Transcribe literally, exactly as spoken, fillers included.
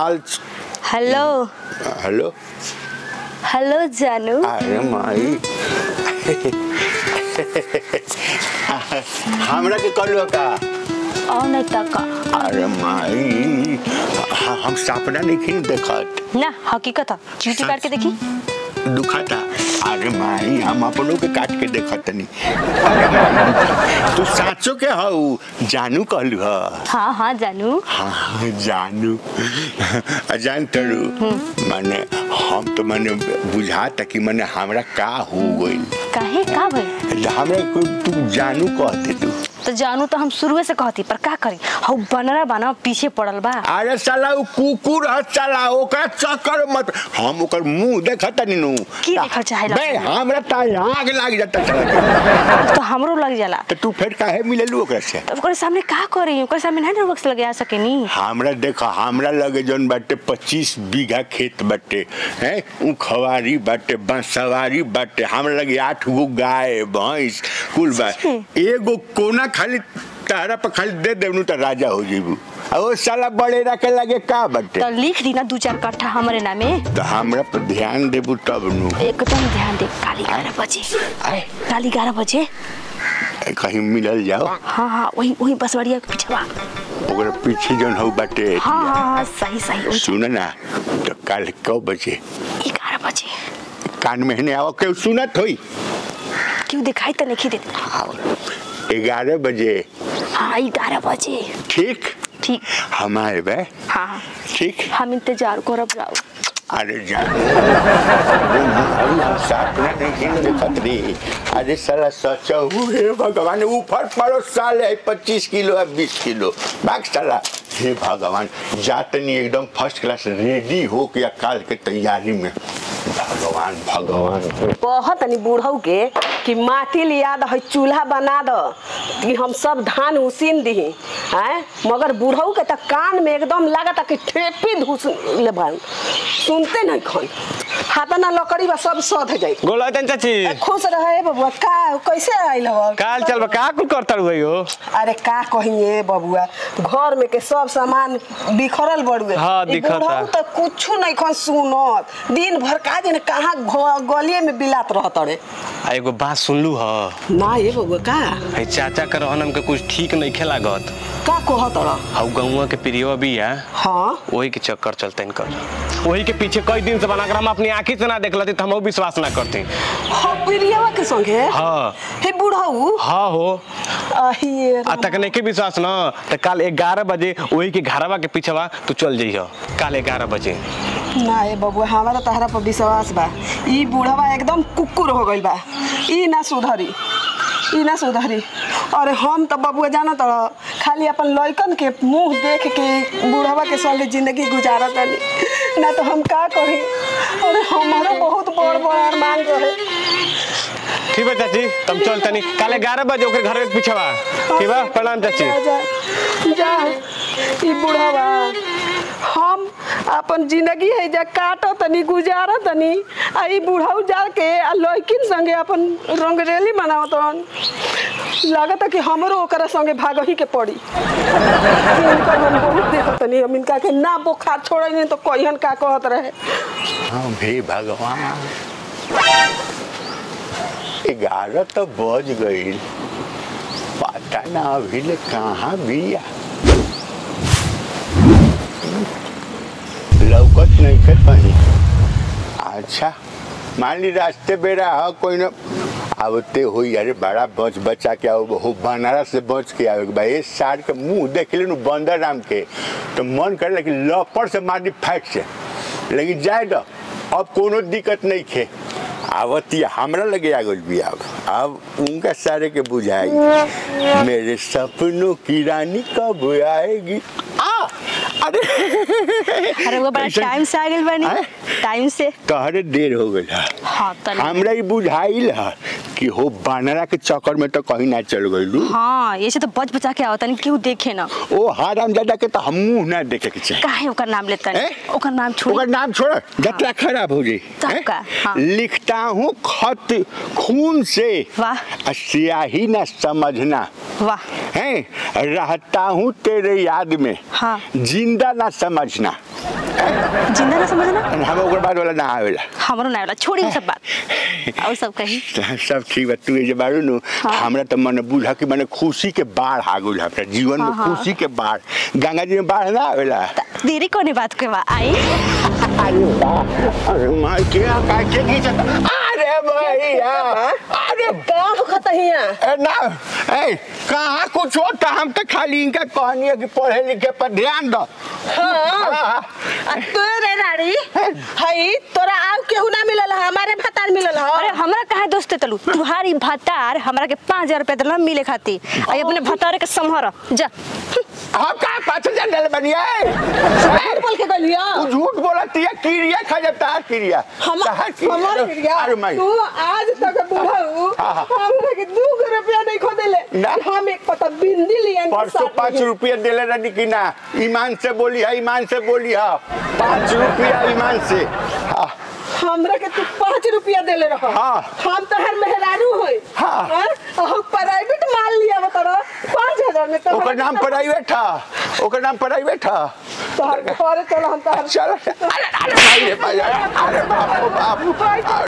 Hello hello hello जानू। अरे माई हमरा के कहलू का औने तक। अरे माई हम सपना नहीं देखत ना, हकीकत है। चीटी काट के देखी दुखाता। अरे माई हम अपनों के काट के देखत नहीं। तू साँचो के हऊ जानू कहलू ह। हाँ हाँ जानू। हाँ जानू अजान तरू माने हम तो माने बुझाता कि माने हमरा का हो गइल। काहे का भइल? हमरा तू जानू कहते तू तो जानू तो हम शुरू से कहती, पर का करी हऊ बनरा बना पीछे पड़ल बा। अरे साला उ कुकुर ह साला, ओकरा चक्कर मत। हम ओकर मुंह देखत निनु की देखल चाहेला बे। हमरा त आग लाग जाता तो हमरो लग जाला। तो तू फेर काहे मिललू ओकरा से? तो ओकरा सामने का करी? ओकरा सामने ना नर्वस लगे आ सके नी। हमरा देख हमरा लगे जन बाटे पच्चीस बीघा खेत बाटे, हैं उ खवारी बाटे, बंसवारी बाटे, हमरा लगे आठ गो गाय भैंस कुल बा। एगो कोना खाली तारा पर खाली दे देनु त राजा हो जेबू। ओ साला बड़े रखे लगे का बटे तो लिख दी ना दू चार कट्ठा हमरे नामे। तो हमरा पर ध्यान देबू तब नु। एकदम ध्यान दे। काली ग्यारह बजे आए, काली ग्यारह बजे कहीं मिलल जाओ। हां हां वही वही बसवड़िया के पीछवा ओकर पीछे जन हो बटे। हां हां सही सही। सुन ना तो काल कौ बजे? ग्यारह बजे। कान में ने आओ के सुनत होई क्यों दिखाई त लिख दे। ग्यारह बजे। हां ग्यारह बजे ठीक ठीक हम आए बे। हाँ ठीक हम इंतजार करब जाओ। अरे जाओ सापना नहीं के खतरी। अरे साला सचहु हे भगवान ऊपर पड़ो साले पच्चीस किलो या बीस किलो बाग साला। हे भगवान जातनी एकदम फर्स्ट क्लास रेडी हो के काल के तैयारी में। भगवान भगवान बहुत अनि बूढ़ऊ के कि माटी लिया द चूल्हा बना दो कि हम सब धान उसीन दी हैं। मगर बूढ़ऊ के त कान में एकदम लागत कि ठेपी धुस ले भान, सुनते नहीं खन। हाथ ना लकड़ी बा सब सध जाई। गोलतन चाची खुश रहे बबुआ। का कैसे आइल हो? काल चलबा का कुल करता रही हो? अरे का कहिए बबुआ घर में के सब सामान बिखरल बड़ुए। हां दिखता त कुछ नहीं खन सुनत। दिन भर काज न कहां गलिए में बिलात रहत रे। आ एगो बात सुनलू ह ना ये बबुआ? का ए चाचा कर हनम के कुछ ठीक नहीं खेला गत। का कहत र हऊ गउवा के प्रियो भी है। हां ओही के चक्कर चलतैन कर, ओही के पीछे कई दिन से बनाकर हम अपनी आंखी से ना देखलती त हमहु विश्वास ना करते। हां प्रियवा के संगे? हां हे बूढ़ऊ। हां हो अहिए आ तकने के विश्वास ना त काल ग्यारह बजे ओही के घरवा के पीछवा तू चल जइह। काल ग्यारह बजे ना ए बबुआ हमरा तहरा पर विश्वास बा। ई बूढ़वा एकदम कुकुर हो गइल बा। ई ना सुधरी, ई ना सुधरी। अरे हम त बबुआ जानत रह खाली अपन लइकन के मुंह देख के बूढ़वा के साले जिंदगी गुजारत रहली ना। तो हम का कही? अरे हमारा बहुत बड़ बड़ अरमान रहे। ठीक बा चाची तुम चल तनी काले ग्यारह बजे ओकर घर के पीछवा। ठीक बा प्रणाम चाची। जा जा ई बूढ़वा हम अपन जिंदगी है जा काटो तनी गुजारा तनी। आई बूढ़ऊ जा के आ लइकिन संगे अपन रंगरेली मनावत रहन। लागत कि हमरो ओकरा संगे भागही के पड़ी। इनकर हम बहुत देखत तनी। हम इनका के ना बोखार छोड़ै नहीं तो कहिन का कहत रहे। हां भई भगवान ग्यारह तो बज गइल। पता ना अभी ले कहां बिया लौकत नहीं कर पानी। अच्छा मान ली रास्ते बेरा है कोई न आवते हो। अरे बड़ा बच बचा के आओ हो बनारस से बच के आओ भाई। सार के मुंह देख लेनु बंदर राम के तो मन करे कि लपड़ से मार दी फाइट से। लेकिन जाए दो अब कोनो दिक्कत नहीं खे। आवती हमरा लगे आगल भी आव अब उनका सारे के बुझाएगी। मेरे सपनों की रानी कब आएगी? अरे अरे वो बड़ा टाइम से आगल बनी। टाइम से कहरे देर हो गइल। हां त हमरा ई बुझाइल ह कि हो बानरा के चक्कर में तो कहीं ना चल गइलू। हां ऐसे तो बच बचा के आवतन केहू देखे ना। ओ हरामजादा के त हम मुंह ना देखे के चाहे। काहे ओकर नाम लेतन? ओकर नाम छोड़, ओकर नाम छोड़ जतरा खराब हो जाई। हां लिखता हूं खत खून से। वाह स्याही ना समझना। वाह हैं रहता हूं तेरे याद में। हां जिंदा ना समझना। जिंदा ना समझना हम ओकर बात वाला ना आवेला हमरो ना आवेला छोड़ी सब बात और सब कही सब ठीक बात तू जे बारू नु हमरा त मन बुझा कि माने खुशी के बाढ़ आ गेल हमरा जीवन में खुशी के बाढ़ गंगा जी में बाढ़ ना आवेला देरी कोने बात के बा आई अरे अरे मां क्या काय के की जाता अरे भैया अरे बाप खतहिया ए ना ए कहां को छोटा हम त खाली इनका कहानी है कि पढ़े लिखे पर ध्यान दो हां तोरे राड़ी हई तोरा आव केहू ना मिलल हमारे भतार मिलल ह अरे हमरा काहे दोस्त तलू तुम्हारी भतार हमरा के पाँच हज़ार रुपया देला मिले खाती आ अपने भतार के समहर जा हम का पाँच हज़ार देले बनिया झूठ बोल के गलिया तू झूठ बोलतिया क्रिया खा जाता क्रिया हमरा क्रिया तू आज तक बुढ़ाऊ हमरा के दो रुपया नहीं खो देले हम एक पता बिंदी लियन परसों पाँच रुपया देले रानी कि ना ईमान से बोली है ईमान से बोली है पाँच रुपया ईमान से हाँ हमरा के तू पाँच रुपया देले रहो हाँ हम तो हर मेहरारू होई हाँ और प्राइवेट माल लिया बताओ पाँच हजार में तो ओकर नाम प्राइवेट था ओकर नाम प्राइवेट था तो हर घर चलो हम तो चलो अरे अरे भाई ये भाई अरे बाप बाप